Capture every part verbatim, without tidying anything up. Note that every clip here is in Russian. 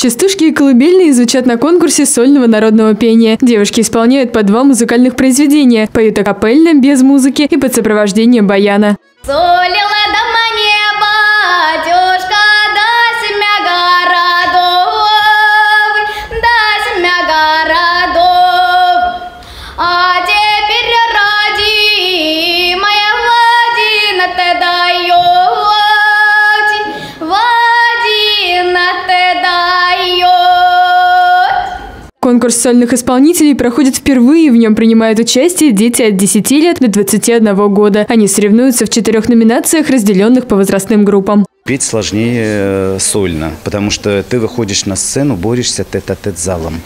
Частушки и колыбельные звучат на конкурсе сольного народного пения. Девушки исполняют по два музыкальных произведения, поют акапельно, без музыки и под сопровождение баяна. Конкурс сольных исполнителей проходит впервые, в нем принимают участие дети от десяти лет до двадцати одного года. Они соревнуются в четырех номинациях, разделенных по возрастным группам. Петь сложнее сольно, потому что ты выходишь на сцену, борешься тет-а-тет залом.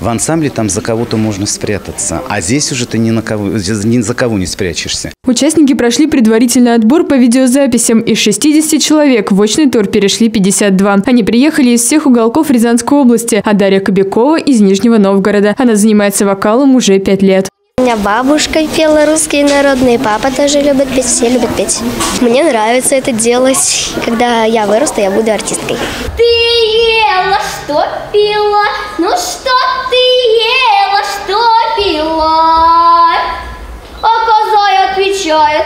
В ансамбле там за кого-то можно спрятаться, а здесь уже ты ни, на кого, ни за кого не спрячешься. Участники прошли предварительный отбор по видеозаписям. Из шестидесяти человек в очный тур перешли пятьдесят два. Они приехали из всех уголков Рязанской области, а Дарья Кобякова из Нижнего Новгорода. Она занимается вокалом уже пять лет. У меня бабушка пела русские народные, папа тоже любит петь, все любят петь. Мне нравится это делать. Когда я вырасту, я буду артисткой. Ты ела, что пила? Ну что ты ела, что пила? А коза отвечает.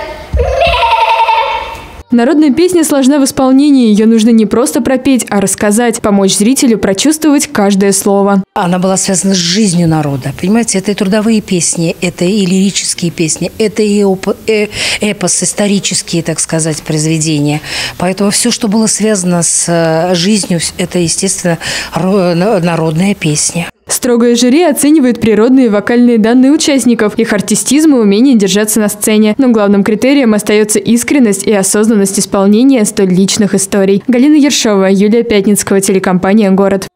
Народная песня сложна в исполнении, ее нужно не просто пропеть, а рассказать, помочь зрителю прочувствовать каждое слово. Она была связана с жизнью народа, понимаете, это и трудовые песни, это и лирические песни, это и эпос, исторические, так сказать, произведения. Поэтому все, что было связано с жизнью, это, естественно, народная песня. Строгое жюри оценивает природные и вокальные данные участников, их артистизм и умение держаться на сцене. Но главным критерием остается искренность и осознанность исполнения столь личных историй. Галина Ершова, Юлия Пятницкого, телекомпания «Город».